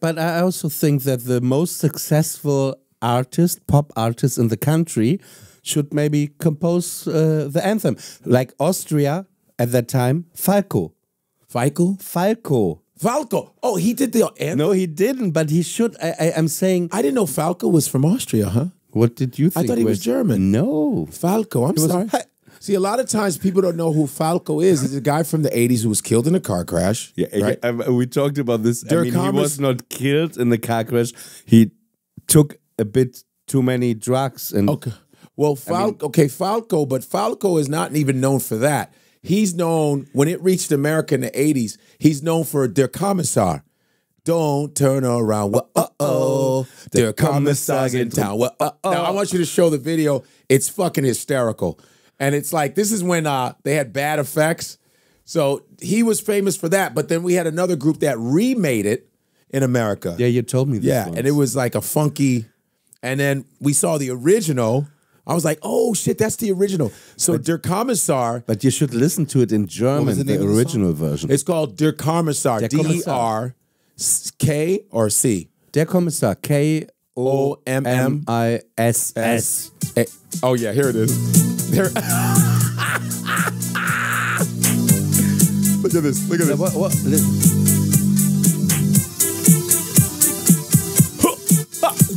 But I also think that the most successful artist, pop artists in the country, should maybe compose the anthem. Like Austria at that time, Falco. Falco? Falco. Falco. Oh, he did the anthem? No, he didn't, but he should. I'm saying... I didn't know Falco was from Austria, huh? What did you think? I thought he was German. No. Falco, I'm sorry. See, a lot of times people don't know who Falco is. He's a guy from the 80s who was killed in a car crash. Yeah, right? We talked about this. I mean, he was not killed in the car crash. He took a bit too many drugs. And okay. Well, Falco, but Falco is not even known for that. He's known, when it reached America in the 80s, he's known for Der Kommissar. Don't turn around. Well, uh-oh. Der Kommissar's in town. Well, uh-oh. Now, I want you to show the video. It's fucking hysterical. And it's like, this is when they had bad effects. So he was famous for that. But then we had another group that remade it in America. Yeah, you told me this. Yeah, and it was like a funky. And then we saw the original. I was like, oh, shit, that's the original. So but, Der Kommissar. But you should listen to it in German, the original version. It's called Der Kommissar. D-E-R-K or C? Der Kommissar. K-O-M-M-I-S-S. Oh, yeah, here it is. Look at this. Look at this. What?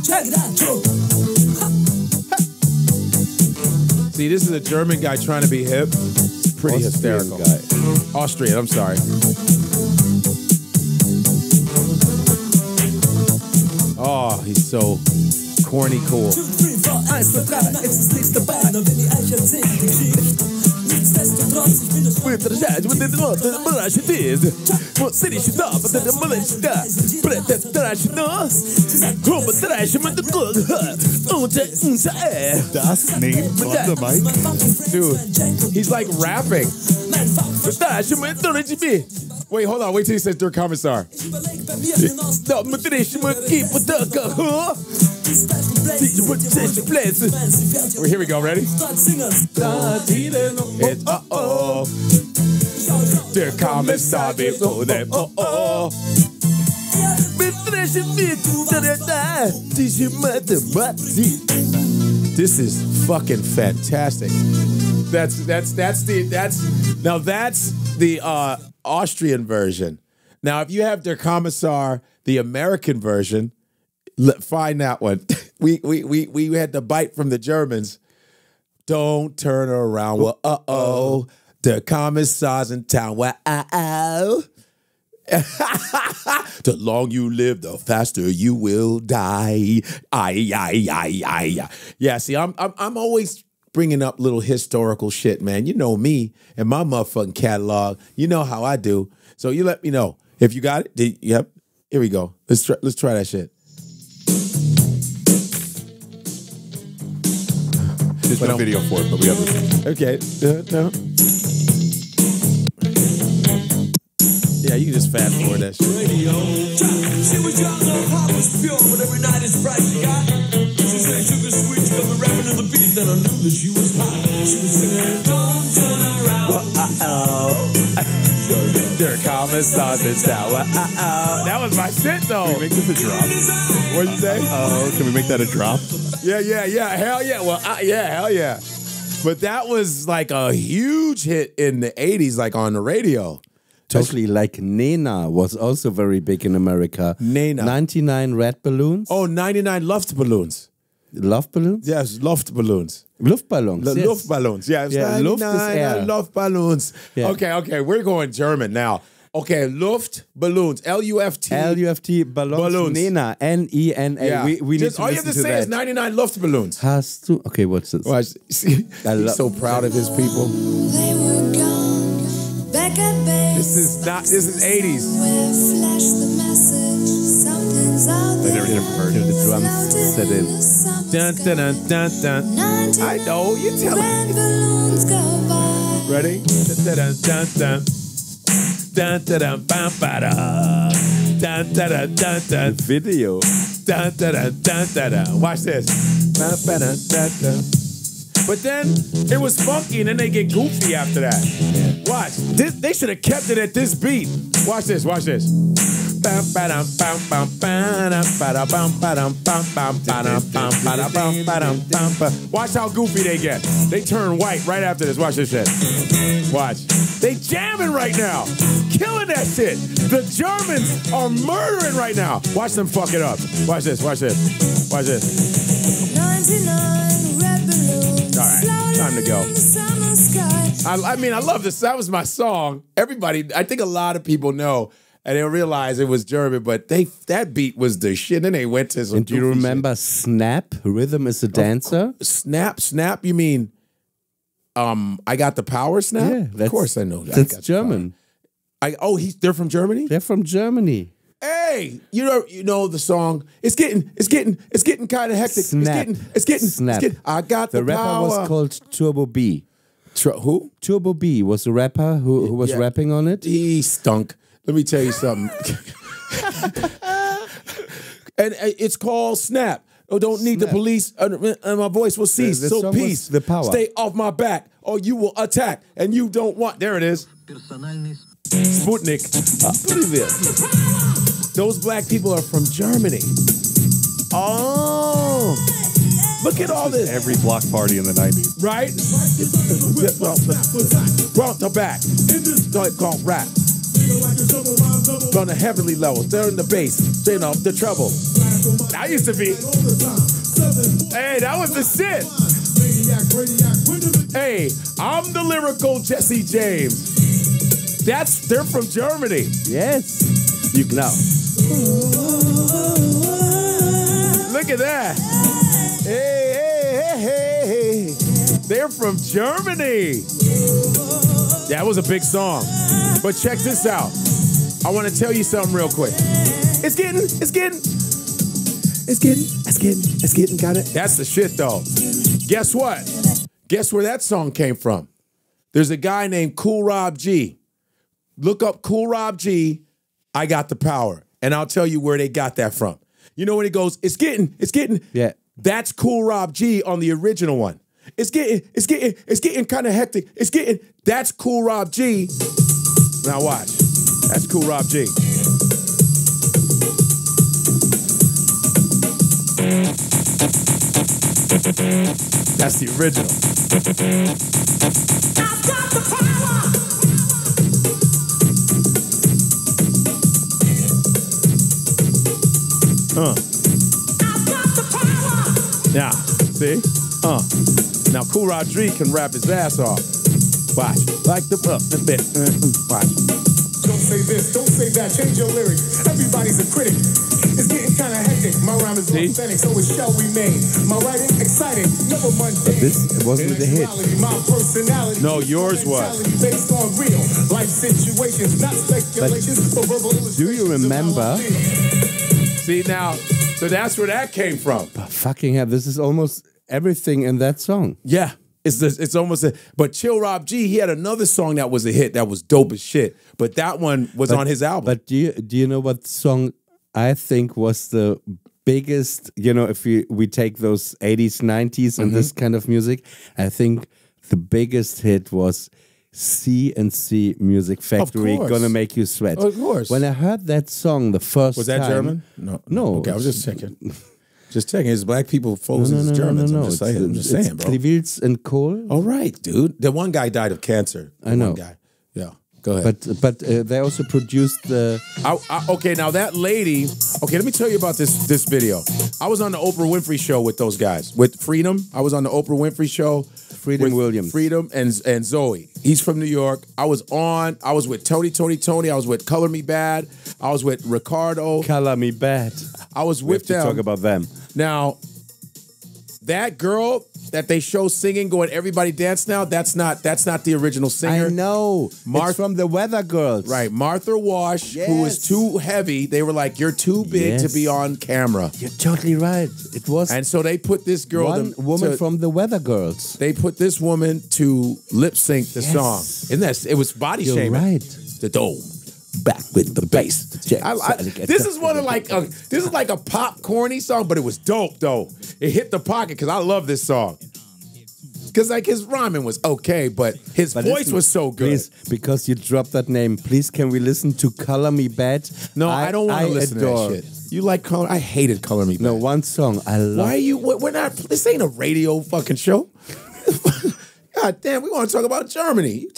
Check it out. See, this is a German guy trying to be hip. Pretty hysterical. Austrian, I'm sorry. Oh, he's so corny cool. Dude, he's like rapping. Wait, hold on. Wait till he says Der Kommissar. Well, here we go. Ready? It's uh-oh. Der Kommissar before them. Uh-oh. This is fucking fantastic. That's the Austrian version. Now, if you have Der Kommissar, the American version, find that one. We had to bite from the Germans. Don't turn around. Well, uh-oh. Der Kommissar's in town. Well, uh-oh. The long you live, the faster you will die. Ay. Yeah, see, I'm always bringing up little historical shit, man. You know me and my motherfucking catalog. You know how I do. So you let me know if you got it. Yep. Here we go. Let's try that shit. There's no video for it, but we have this. Okay. Yeah, you can just fast forward that shit. Radio. That was my shit, though. Can we make this a drop? What'd you say? Oh, can we make that a drop? Yeah. Hell yeah. Well, yeah, hell yeah. But that was like a huge hit in the 80s, like on the radio. Totally, like Nena was also very big in America. Nena. 99 red balloons. Oh, 99 Luftballons. Luftballons? Yes, Luftballons. Luftballons, yes. Luftballons, yeah. Yeah, Luft is air. Luftballons. Yeah. Okay, we're going German now. Okay, Luftballons, L-U-F-T. L-U-F-T, balloons. Nena, N-E-N-A. Yeah. We just, need to all you have to say is 99 Luftballons. Has to, okay, what's this? Well, he's so proud of his people. They were gone, back at bay. This is 80s. They never did a version of the drums set in. Dun, dun, dun, dun, dun. I know, you tell me. Ready? Dun, dun, dun, dun. Dun, dun, dun, bam, ba-da. Dun, dun, dun, dun, dun. The video. Dun, dun, dun, dun, dun, dun. Watch this. Bam, ba, dun, dun, dun. But then it was funky, and then they get goofy after that. Watch. They should have kept it at this beat. Watch this. Watch how goofy they get. They turn white right after this. Watch this shit. Watch. They jamming right now. Killing that shit. The Germans are murdering right now. Watch them fuck it up. Watch this. Watch this. Watch this. 99 red balloons. All right. Time to go. I mean, I love this. That was my song. Everybody, I think a lot of people know, and they realize it was German, but that beat was the shit, and they went to some. And do you remember shit. Snap? Rhythm is a dancer. Snap. You mean, I got the power. Snap. Yeah, that's, of course, I know that. That's German. They're from Germany. They're from Germany. Hey, you know the song. It's getting kind of hectic. Snap. It's getting Snap. I got the rapper power. Was called Turbo B. Who? Turbo B was a rapper who was rapping on it. He stunk. Let me tell you something. And it's called Snap. Oh, don't need Snap. The police, and my voice will cease. The so peace, the power. Stay off my back, or you will attack, and you don't want. There it is. Sputnik. Those black people are from Germany. Oh. Look at all this. Every block party in the 90s. Right? Brought the back. It's called rap. On the heavenly levels. They're in the bass. They're off the treble. That used to be. Hey, that was the shit. Hey, I'm the lyrical Jesse James. They're from Germany. Yes. You know. Look at that. Hey. They're from Germany. That was a big song. But check this out. I want to tell you something real quick. It's getting, got it. That's the shit, though. Guess what? Guess where that song came from? There's a guy named Cool Rob G. Look up Cool Rob G, I Got the Power. And I'll tell you where they got that from. You know when he goes, it's getting. Yeah. That's Cool Rob G on the original one. It's getting kind of hectic. That's Cool Rob G. Now watch. That's Cool Rob G. That's the original. I've got the power. Now, see? Now, Cool Rob G can rap his ass off. Watch. Like the up a bit. Watch. Don't say this, don't say that. Change your lyrics. Everybody's a critic. It's getting kind of hectic. My rhyme is authentic, so it shall remain. My writing exciting, never mundane. This wasn't the hit. My personality. No, yours was. Based on real life situations, not speculations, but verbal illustrations. Do you remember? See now. So that's where that came from. But fucking hell, this is almost everything in that song. Yeah, it's almost a. But Chill Rob G, he had another song that was a hit that was dope as shit. But that one was on his album. But do you know what song I think was the biggest? You know, if we take those 80s, 90s, and this kind of music, I think the biggest hit was C and C Music Factory, Gonna Make You Sweat. Of course. When I heard that song the first time. Was that German? No. Okay, I was just checking. Just checking. It's black people, folks, and it's Germans. I'm just saying, bro. It's and Kohl. All right, dude. The one guy died of cancer. I know. One guy. Yeah. Go ahead. But they also produced the. Okay, now that lady. Okay, let me tell you about this video. I was on the Oprah Winfrey show with those guys with Freedom. I was on the Oprah Winfrey show. Freedom Williams. Freedom and Zoe. He's from New York. I was with Tony. I was with Color Me Bad. I was with Ricardo. Color Me Bad. I was with them. We have to talk about them. Now, that girl that they show singing, going everybody dance now, that's not the original singer. I know. It's from the Weather Girls. Right. Martha Wash, who is too heavy. They were like, you're too big to be on camera. You're totally right. It was. And so they put this girl. One woman from the Weather Girls. They put this woman to lip sync the song. And it was body shaming. You're right. The dome. Back with the bass. This is one of like this is like a pop corny song, but it was dope though. It hit the pocket because I love this song. Because like his rhyming was okay, but his voice was so good. Please, because you dropped that name, please can we listen to Color Me Bad? No, I don't want to listen to that shit. You like Color? I hated Color Me Bad. No, one song I love. Why are you? We're not. This ain't a radio fucking show. God damn, we want to talk about Germany.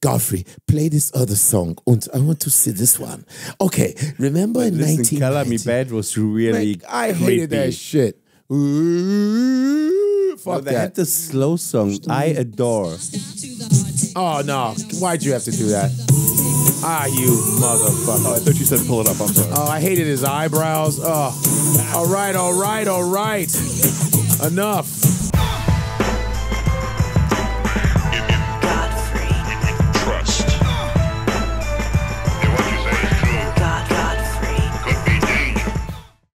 Godfrey, play this other song, and I want to see this one. Okay, remember in 1990? Color Me Bad was really like, I hated that shit. Ooh, fuck that. They had the slow song, I Adore. Oh, no. Why'd you have to do that? Ah, you motherfucker. Oh, I thought you said pull it up. I'm sorry. Oh, I hated his eyebrows. Oh. All right, all right, all right. Enough.